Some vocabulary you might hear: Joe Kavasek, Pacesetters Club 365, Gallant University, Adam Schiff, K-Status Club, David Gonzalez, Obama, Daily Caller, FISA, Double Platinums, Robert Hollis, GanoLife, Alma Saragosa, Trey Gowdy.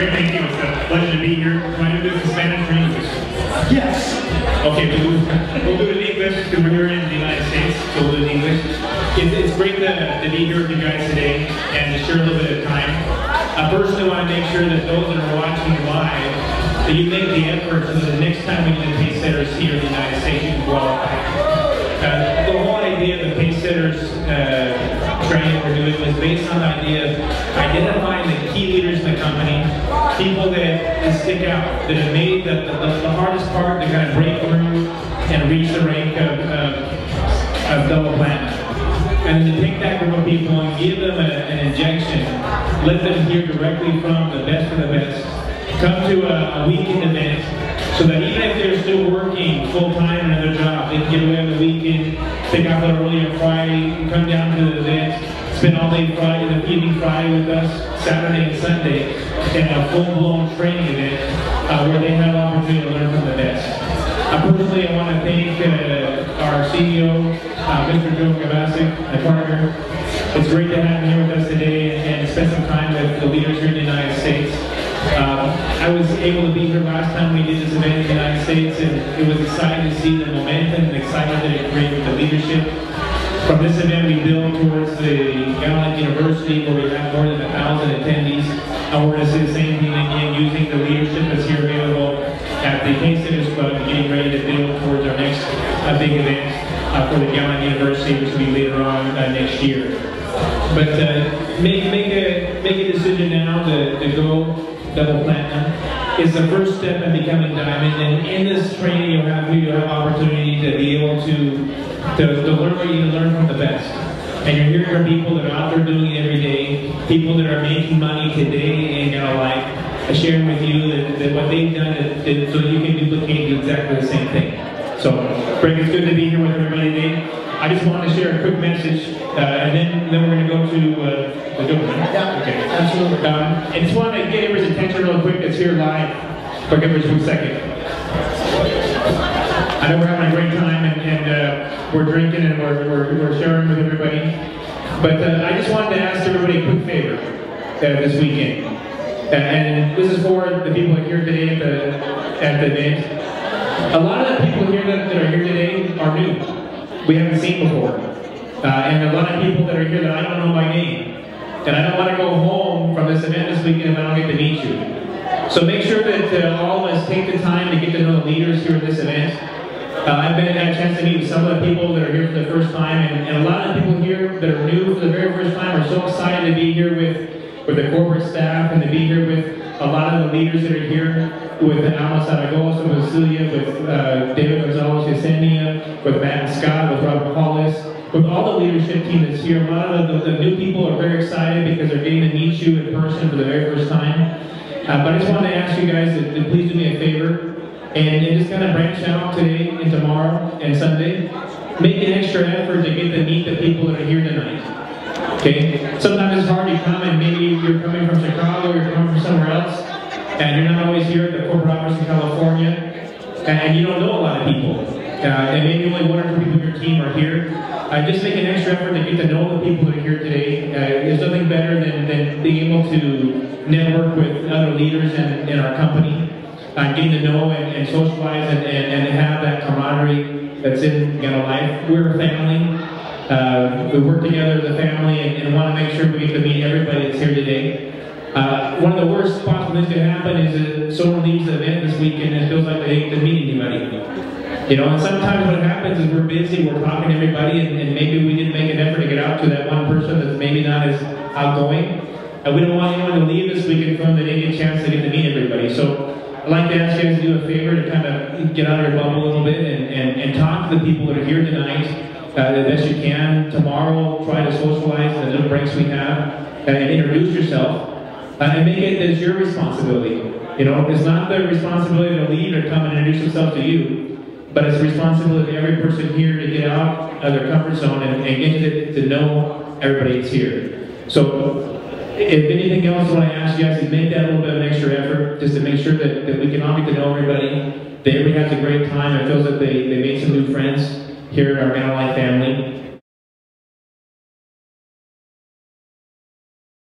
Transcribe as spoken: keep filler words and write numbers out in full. Great, thank you. It's a pleasure to be here. Can I do this in Spanish or English? Yes. Okay, we'll, we'll do it in English because we're here in the United States, so we'll do it in English. It's, it's great to, to be here with you guys today and to share a little bit of time. I personally want to make sure that those that are watching live, that you make the effort so that the next time we get a pace setters here in the United States, you can qualify. Uh, the whole idea of the pace setters uh, training we're doing was based on the idea of identifying the key leaders in the company, people that, that stick out, that have made the, the, the hardest part, that kind of break through and reach the rank of, uh, of double platinum. And to take that group of people and give them a, an injection, let them hear directly from the best of the best, come to a, a weekend event, so that even if they're still working full-time in another job, they can get away on the weekend, pick out the earlier Friday, come down to the event, spend all day Friday, the evening Friday with us, Saturday and Sunday, in a full-blown training event uh, where they have an opportunity to learn from the best. I personally I want to thank uh, our C E O, uh, Mister Joe Kavasek, my partner. It's great to have him here with us today and spend some time with the leaders here in the United States. Um, I was able to be here last time we did this event in the United States, and it was exciting to see the momentum and excitement that it created with the leadership. From this event we build towards the Gallant University, where we have more than a thousand attendees, and we're going to see the same thing again, using the leadership that's here available at the K-Status Club, getting ready to build towards our next uh, big event uh, for the Gallant University, which will be later on uh, next year. But uh, make, make, a, make a decision now to, to go double platinum. Is the first step in becoming diamond, and in this training you'll have you'll have opportunity to be able to, to, to learn what you can learn from the best. And you're here for people that are out there doing it every day, people that are making money today in their life, sharing with you that, that what they've done is, is so you can duplicate and do exactly the same thing. So, Greg, it's good to be here with everybody today. I just want to share a quick message, uh, and then, then we're going to go to uh, the door. Yeah, okay. Absolutely. Um, I just want to get everyone's attention real quick. It's here live. But give us one second. I know we're having a great time, and, and uh, we're drinking, and we're, we're, we're sharing with everybody. But uh, I just wanted to ask everybody a quick favor uh, this weekend. Uh, and this is for the people here today at the, at the event. A lot of the people here that, that are here today are new. We haven't seen before. Uh, and a lot of people that are here that I don't know by name. And I don't want to go home from this event this weekend if I don't get to meet you. So make sure that uh, all of us take the time to get to know the leaders here at this event. Uh, I've been had a chance to meet some of the people that are here for the first time, and, and a lot of people here that are new for the very first time are so excited to be here with, with the corporate staff and to be here with a lot of the leaders that are here. With Alma Saragosa, with Celia, with uh, David Gonzalez Yesenia, with Matt and Scott, with Robert Hollis, with all the leadership team that's here. A lot of the, the new people are very excited because they're getting to meet you in person for the very first time. Uh, but I just want to ask you guys to, to please do me a favor and, and just kind of branch out today and tomorrow and Sunday. Make an extra effort to get to meet the people that are here tonight. Okay? Sometimes it's hard to come, and maybe you're coming from Chicago, you're coming from somewhere else, and you're not always here at the corporate office in California, and you don't know a lot of people. Uh, and maybe only one or two people on your team are here. Uh, just make an extra effort to get to know the people that are here today. Uh, there's nothing better than, than being able to network with other leaders in, in our company, uh, getting to know and, and socialize and, and, and have that camaraderie that's in GanoLife. We're a family. Uh, we work together as a family, and, and want to make sure we get to meet everybody that's here today. Uh, one of the worst possible things that can happen is that someone leaves the event this weekend and it feels like they didn't meet anybody. You know, and sometimes what happens is we're busy, we're talking to everybody, and, and maybe we didn't make an effort to get out to that one person that's maybe not as outgoing. And we don't want anyone to leave this weekend from the day a chance to get to meet everybody. So I'd like to ask you guys to do a favor to kind of get out of your bubble a little bit and, and, and talk to the people that are here tonight uh, the best you can. Tomorrow, try to socialize the little breaks we have, uh, and introduce yourself. Uh, and make it as your responsibility. You know, it's not their responsibility to lead or come and introduce themselves to you, but it's the responsibility of every person here to get out of their comfort zone and, and get to, to know everybody that's here. So, if anything else, what I ask you guys is make that little bit of an extra effort just to make sure that, that we can all get to know everybody, that everybody has a great time, and feels that they, they made some new friends here in our GanoLife family.